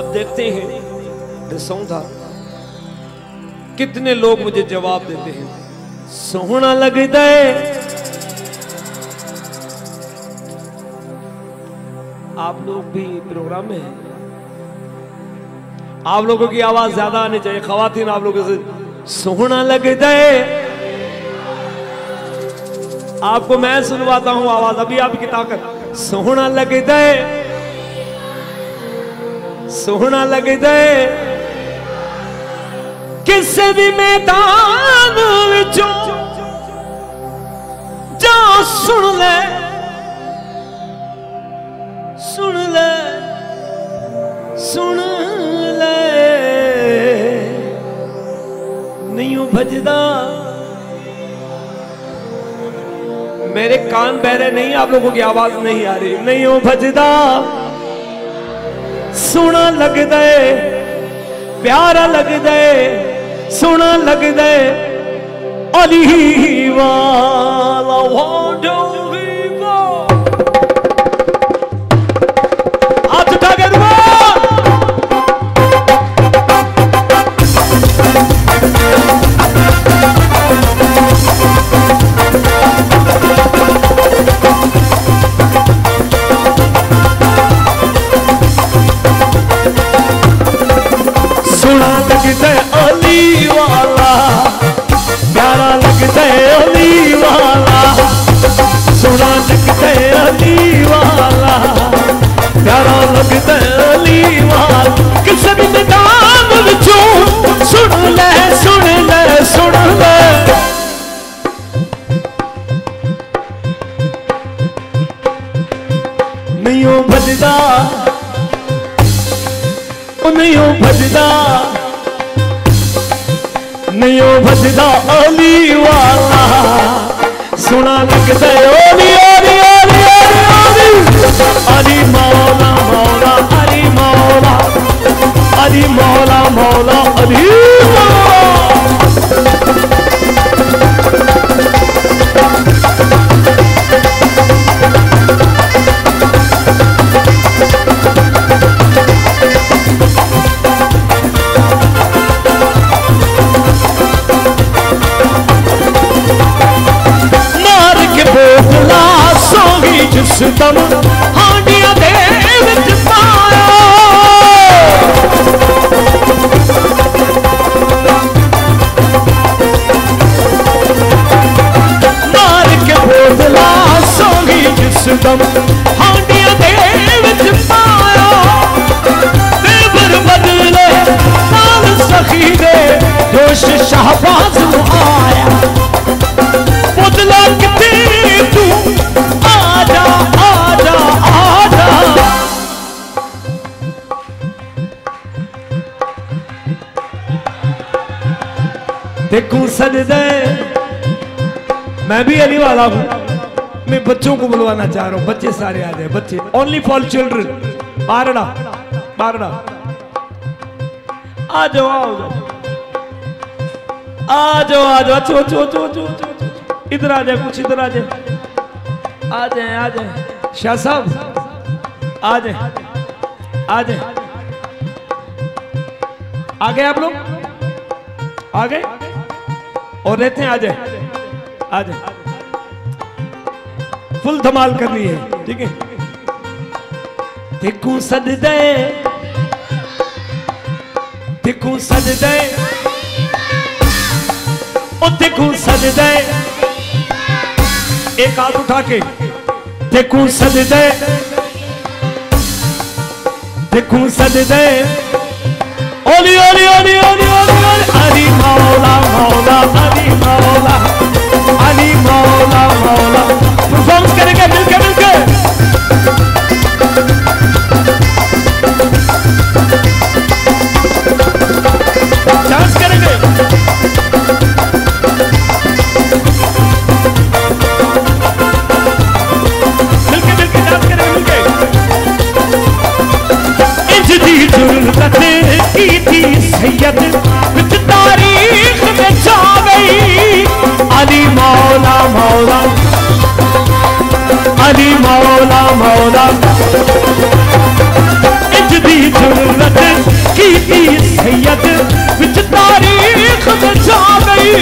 اب دیکھتے ہیں سوں تھا کتنے لوگ مجھے جواب دیتے ہیں، سوہنا لگدا ہے۔ آپ لوگ بھی پروگرام میں ہیں، آپ لوگوں کی آواز زیادہ آنے چاہیے، خواتین آپ لوگوں سے سوہنا لگدا ہے۔ آپ کو میں سنواتا ہوں آواز، ابھی آپ کی طاقت، سوہنا لگدا ہے، سوہنا لگدا ہے، کسے بھی میدان وچوں جا سن لے، سن لے، سن لے، نیوں بھجدا۔ میرے کان بہرے نہیں، آپ لوگوں کی آواز نہیں آ رہی، نیوں بھجدا، سونا لگدا ہے، پیارا لگدا ہے، سونا لگدا ہے علی والا۔ ہاتھ اٹھا کے دعا، سونا لگدا ہے علی والا، پیارا لگتا ہے علی والا، سونا لگتا ہے علی والا، پیارا لگتا ہے علی والا، کسے بھی میدان وچوں سن لے، سن لے، سن لے، نیوں بھجدا، نیوں بھجدا، نیوں بھجدا علی والا، سونا لگدا ہے علی، علی، علی، علی، علی مولا، مولا علی، مولا علی، مولا، مولا علی مولا۔ جس دم ہانڈیاں دے وچ پایا، مار کے بوتلا سونگی، جس دم ہانڈیاں دے وچ پایا، دیور بدلے نال سخی دے جوش شہباز نو آیا، بوتلا کتے تو آجا، آجا، آجا، دیکھوں سجدے میں بھی علی والا ہوں۔ میں بچوں کو بلوانا چاہ رہا ہوں، بچے سارے آ جائے، بچے only for children، بارڑا، بارڑا آجو، آجو، آجو، آجو، اچھو، اچھو، اچھو، ادھر آ جائے، کچھ ادھر آ جائے، آ جائیں، آ جائیں، شاہ صاحب آ جائیں، آ جائیں، آ گئے، آپ لوگ آ گئے اور رہتے ہیں، آ جائیں، آ جائیں، فل دھمال کرنی ہے، ٹھیک ہے۔ دیکھوں سجدے، دیکھوں سجدے، او دیکھوں سجدے، ایک ہاتھ اٹھا کے دیکھوں سجدے، دیکھوں سجدے، اولی، اولی، اولی، اولی، اولی، علی مولا، مولا علی، مولا علی، مولا، مولا، پرفارم کریں گے مل کے، مل کے، مل کے۔ हैयत विच तारीख में छा गई। अली मौला मौला, अली मौला मौला, इजदी जुर्रत की इस हैयत विच तारीख में छा गई।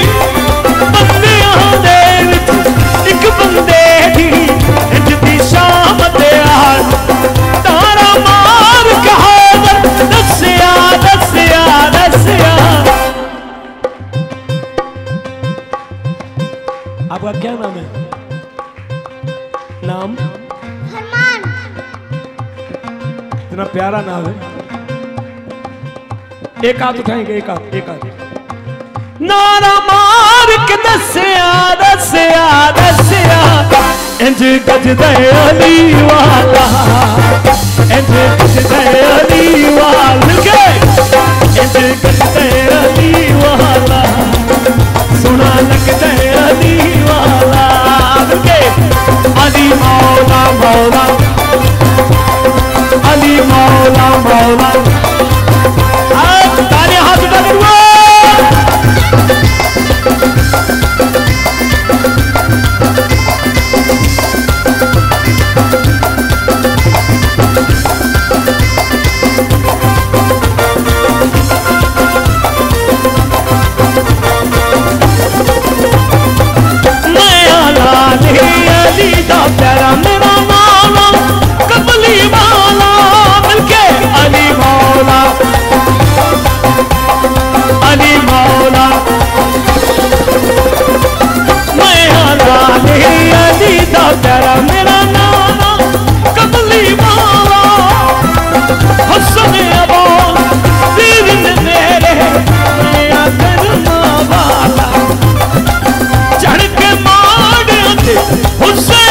बंदियां दे विच इक बंदे दी इजदी शाम दे आल तारा मार कहा दस्या दस्या दस्या। आपका क्या नाम है? नाम हरमान। इतना प्यारा नाम है। एक हाथ उठाएंगे, एक हाथ, एक हाथ। नारा मार के दस्या दस्या दस्या, इंज गजदे अली वाला, इंज गजदे अली वाला, इंज गजदे अली वाला, सुना लगदे अली वाला। अली मौला मौला, अली मौला मौला। तारे हाथ उठा हुआ। प्यारा मेरा मौला, कबली मौला बल्कि अली मौला, अली मौला। मैं आला नहीं अली दा प्यारा मेरा नाना, कबली मौला हसन अबा दीन मेरे। मैं करना वाला चढ़ के माड़ हुसैन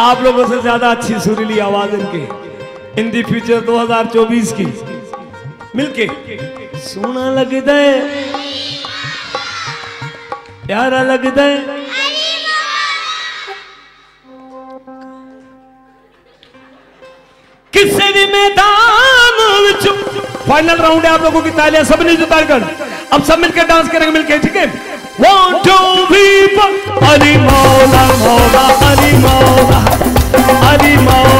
आप लोगों से ज्यादा अच्छी सुरीली आवाज इनके इन दी फ्यूचर 2024 की मिलके सोना लगदा है, प्यारा लगदा है। किसे भी मैदान फाइनल राउंड है। आप लोगों की तालियां सबने जो ताल कर अब सब मिलकर डांस करेंगे मिलके, ठीक है? 1 2 3 4 अली मौला मौला, अली मौला, अली मौला।